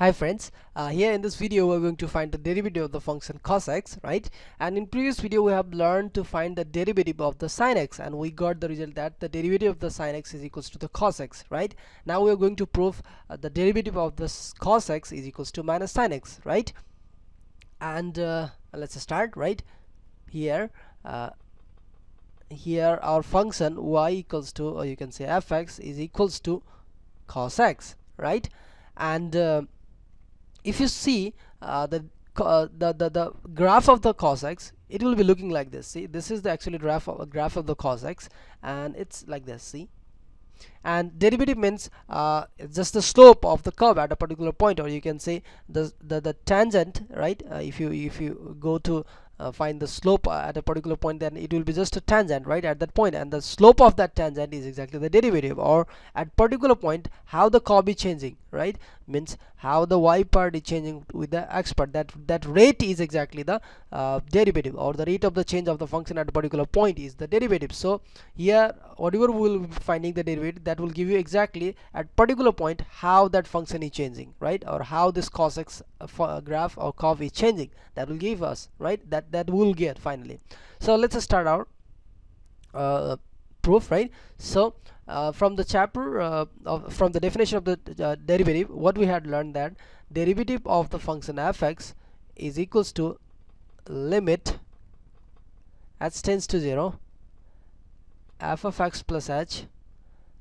Hi friends, here in this video we're going to find the derivative of the function cos x, right? And in previous video we have learned to find the derivative of the sin x, and we got the result that the derivative of the sin x is equals to the cos x, right? Now we're going to prove the derivative of the cos x is equals to minus sin x, right? And let's start right here. Here our function y equals to, or you can say fx is equals to cos x, right? And if you see the graph of the cos x, it will be looking like this. See, this is the actually graph of the cos x, and it's like this. See, and derivative means just the slope of the curve at a particular point, or you can say the tangent, right? If you go to find the slope at a particular point, then it will be just a tangent right at that point, and the slope of that tangent is exactly the derivative, or at particular point how the curve is changing, right? Means how the y part is changing with the x part, that rate is exactly the derivative, or the rate of the change of the function at a particular point is the derivative. So here whatever we will be finding the derivative, that will give you exactly at particular point how that function is changing, right? Or how this cos x graph or curve is changing, that will give us, right? That we'll get finally. So let's start our proof, right? So from the chapter from the definition of the derivative, what we had learned that derivative of the function fx is equals to limit h tends to 0 f of x plus h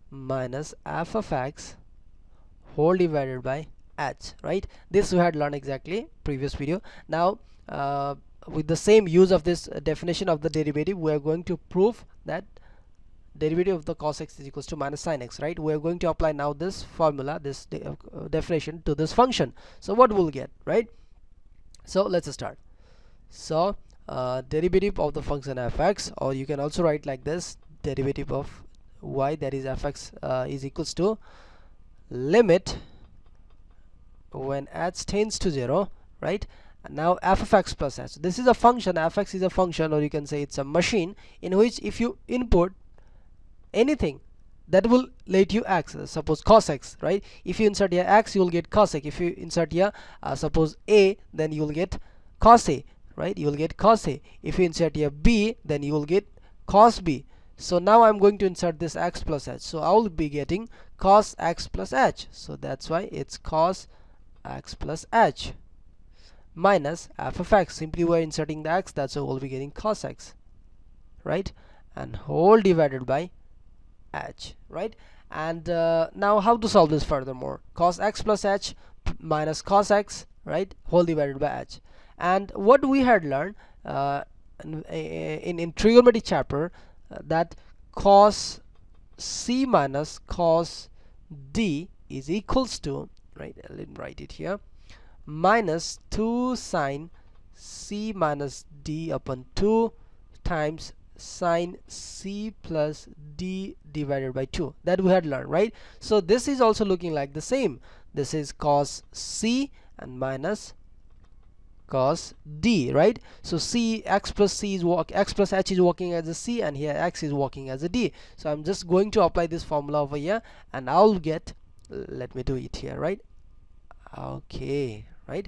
minus f of x whole divided by h, right? This we had learned exactly previous video. Now with the same use of this definition of the derivative, we are going to prove that derivative of the cos x is equals to minus sin x, right? We are going to apply now this formula, this definition to this function. So what we'll get, right? So let's start. So derivative of the function fx, or you can also write like this, derivative of y, that is fx is equals to limit when h tends to 0, right? Now f of x plus h, this is a function. Fx is a function, or you can say it's a machine in which if you input anything, that will let you x. Suppose cos x, right? If you insert here x, you will get cos x. If you insert here suppose a, then you will get cos a, right? You will get cos a. If you insert here b, then you will get cos b. So now I'm going to insert this x plus h, so I will be getting cos x plus h. So that's why it's cos x plus h minus f of x. Simply we're inserting the x, that's how we'll be getting cos x, right? And whole divided by h, right? And now how to solve this furthermore, cos x plus h minus cos x, right, whole divided by h. And what we had learned in trigonometry chapter, that cos c minus cos d is equals to, right, let me write it here, minus 2 sine c minus d upon 2 times sine c plus d divided by 2, that we had learned, right? So this is also looking like the same. This is cos c and minus cos d, right? So c, x plus c is x plus h is working as a c, and here x is working as a d. So I'm just going to apply this formula over here, and I'll get, let me do it here, right? Okay, right?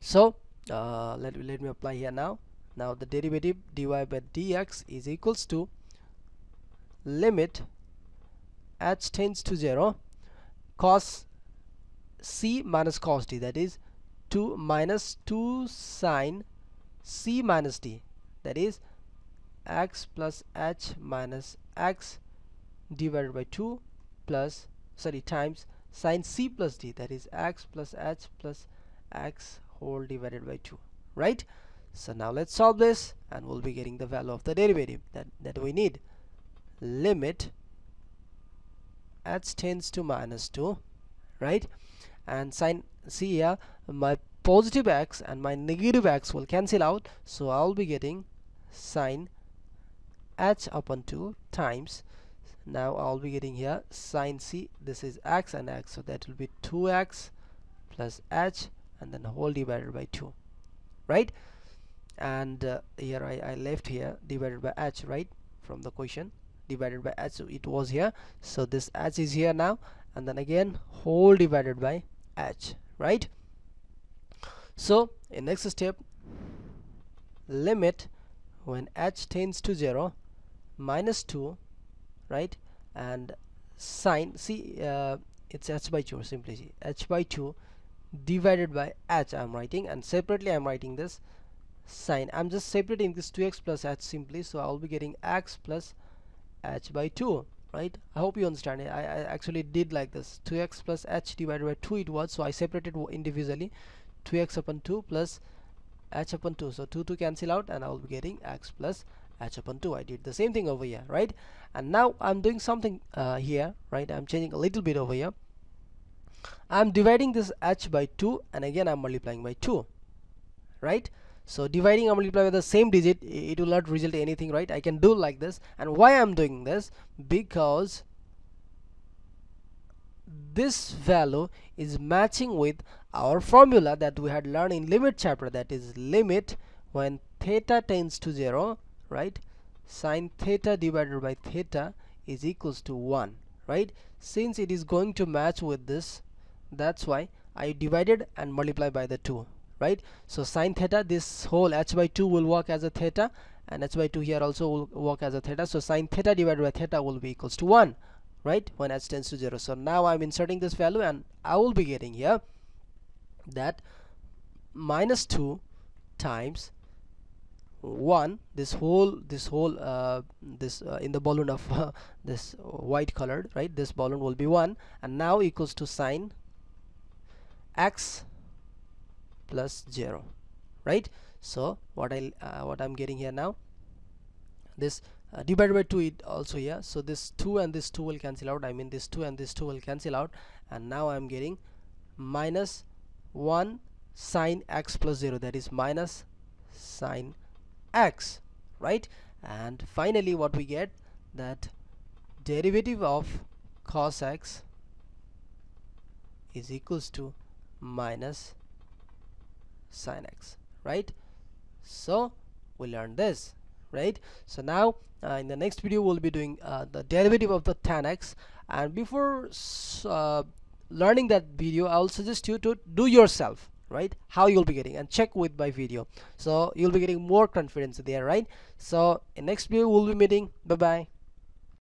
So let me apply here now. Now the derivative dy by dx is equals to limit h tends to 0 cos c minus cos d, that is 2 minus 2 sine c minus d, that is x plus h minus x divided by 2 plus, sorry, times sine c plus d, that is x plus h plus x whole divided by 2, right? So now let's solve this, and we'll be getting the value of the derivative that we need. Limit h tends to minus 2, right? And sine c, here my positive x and my negative x will cancel out, so I'll be getting sine h upon 2 times, now I'll be getting here sine c, this is x and x, so that will be 2x plus h and then whole divided by 2, right? And here I left here divided by h, right, from the question, divided by h, so it was here, so this h is here now, and then again whole divided by h, right? So in next step, limit when h tends to 0 -2, right? And sine, see it's h by 2 divided by h I'm writing, and separately I'm writing this sine. I'm just separating this 2x plus h simply, so I'll be getting x plus h by 2, right? I hope you understand it. I actually did like this, 2x plus h divided by 2 it was, so I separated individually, 2x upon 2 plus h upon 2, so 2 to cancel out and I will be getting x plus h upon 2. I did the same thing over here, right? And now I'm doing something here, right? I'm changing a little bit over here. I'm dividing this h by 2 and again I'm multiplying by 2, right? So dividing and multiplying by the same digit, it will not result in anything, right? I can do like this. And why I'm doing this? Because this value is matching with our formula that we had learned in limit chapter, that is limit when theta tends to 0, right? Sine theta divided by theta is equals to 1, right? Since it is going to match with this, that's why I divided and multiplied by the 2, right? So sine theta, this whole h by 2 will work as a theta, and h by 2 here also will work as a theta, so sine theta divided by theta will be equals to 1, right, when h tends to 0. So now I'm inserting this value and I will be getting here that -2 times 1, this in the balloon of this white colored, right, this balloon will be 1, and now equals to sine x plus 0, right? So what I'm getting here now, this divided by 2 it also here, so this 2 and this 2 will cancel out, I mean this 2 and this 2 will cancel out, and now I'm getting -1 sine x plus 0, that is minus sine x, right? And finally what we get, that derivative of cos x is equals to minus sine x, right? So we learned this, right? So now in the next video we'll be doing the derivative of the tan x, and before learning that video I'll suggest you to do yourself, right, how you'll be getting, and check with my video, so you'll be getting more confidence there, right? So in next video we'll be meeting. Bye bye.